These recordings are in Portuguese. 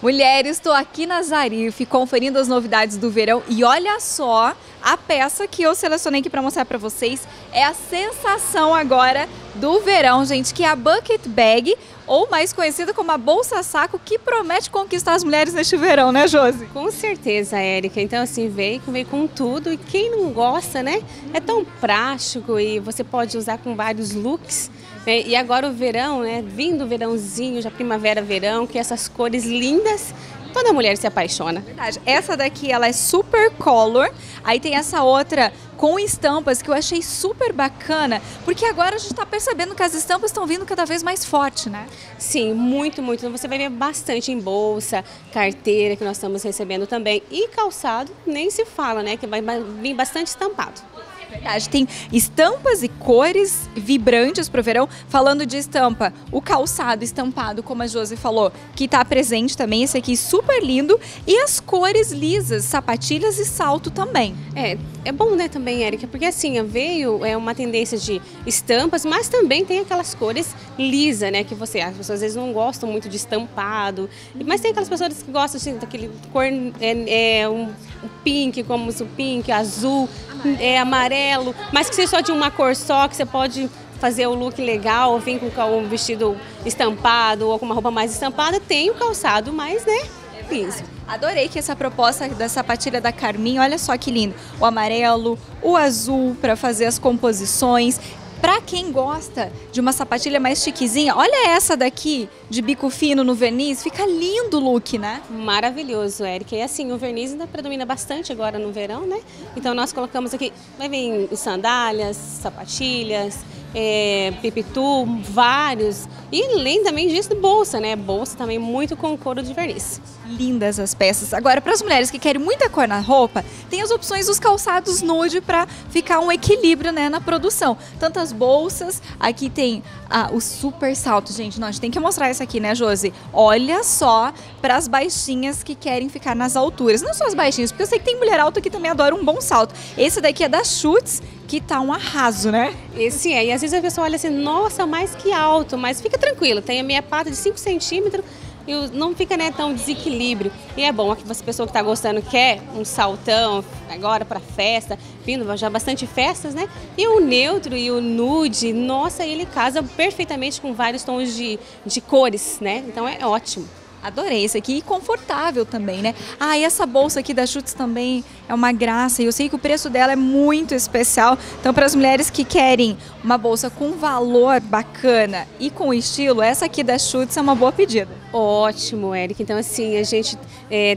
Mulheres, estou aqui na Zariff conferindo as novidades do verão e olha só, a peça que eu selecionei aqui para mostrar para vocês é a sensação agora do verão, gente, que é a Bucket Bag, ou mais conhecida como a Bolsa Saco, que promete conquistar as mulheres neste verão, né, Josi? Com certeza, Érika. Então, assim, veio com tudo. E quem não gosta, né? É tão prático e você pode usar com vários looks. Né? E agora o verão, né? Vindo o verãozinho, já primavera, verão, que essas cores lindas, toda mulher se apaixona. Verdade. Essa daqui, ela é super color. Aí tem essa outra com estampas que eu achei super bacana, porque agora a gente está percebendo que as estampas estão vindo cada vez mais forte, né? Sim, muito, muito. Você vai ver bastante em bolsa, carteira, que nós estamos recebendo também, e calçado, nem se fala, né? Que vai vir bastante estampado. Verdade, tem estampas e cores vibrantes para o verão. Falando de estampa, o calçado estampado, como a Josi falou, que está presente também, esse aqui super lindo. E as cores lisas, sapatilhas e salto também. É bom, né, também, Érika, porque assim, veio uma tendência de estampas, mas também tem aquelas cores lisas, né, que as pessoas às vezes não gostam muito de estampado, mas tem aquelas pessoas que gostam assim, daquele cor, um pink, como o pink, azul, amarelo. Mas que seja só de uma cor só, que você pode fazer o look legal, vir com um vestido estampado ou com uma roupa mais estampada, tem o calçado mais, né? Isso. Adorei que essa proposta da sapatilha da Carminha, olha só que lindo, o amarelo, o azul para fazer as composições. Para quem gosta de uma sapatilha mais chiquezinha, olha essa daqui, de bico fino no verniz, fica lindo o look, né? Maravilhoso, Érika. E assim, o verniz ainda predomina bastante agora no verão, né? Então nós colocamos aqui, vai vir sandálias, sapatilhas, pipitu, vários. E além também disso, bolsa, né? Bolsa também muito com couro de verniz. Lindas as peças. Agora, para as mulheres que querem muita cor na roupa, tem as opções dos calçados nude para ficar um equilíbrio, né, na produção. Tantas bolsas, aqui tem o super salto. Gente, não, a gente tem que mostrar isso aqui, né, Josi? Olha só para as baixinhas que querem ficar nas alturas. Não só as baixinhas, porque eu sei que tem mulher alta que também adora um bom salto. Esse daqui é da Schutz, que tá um arraso, né? Esse é, e às vezes a pessoa olha assim, nossa, mas que alto, mas fica tranquilo, tem a meia pata de 5 centímetros e não fica, né, tão desequilíbrio. E é bom, aqui você, pessoa que tá gostando, quer um saltão agora para festa, vindo já bastante festas, né? E o neutro e o nude, nossa, ele casa perfeitamente com vários tons de cores, né? Então é ótimo. Adorei esse aqui e confortável também, né? Ah, e essa bolsa aqui da Schutz também é uma graça e eu sei que o preço dela é muito especial. Então, para as mulheres que querem uma bolsa com valor bacana e com estilo, essa aqui da Schutz é uma boa pedida. Ótimo, Érika. Então, assim, a gente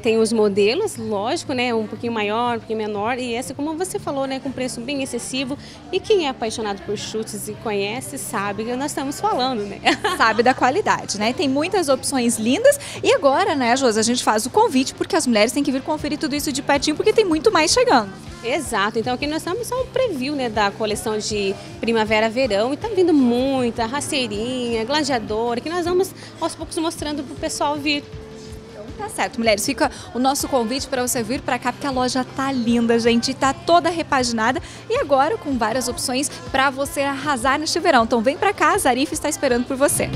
tem os modelos, lógico, né? Um pouquinho maior, um pouquinho menor. E essa, como você falou, né? Com preço bem excessivo. E quem é apaixonado por Schutz e conhece, sabe que nós estamos falando, né? Sabe da qualidade, né? Tem muitas opções lindas. E agora, né, Josi, a gente faz o convite porque as mulheres têm que vir conferir tudo isso de pertinho porque tem muito mais chegando. Exato. Então aqui nós estamos só um preview, né, da coleção de primavera-verão e tá vindo muita rasteirinha, gladiadora, que nós vamos aos poucos mostrando pro pessoal vir. Tá certo, mulheres, fica o nosso convite para você vir para cá, porque a loja tá linda, gente, tá toda repaginada e agora com várias opções para você arrasar neste verão. Então vem para cá, a Zariff está esperando por você.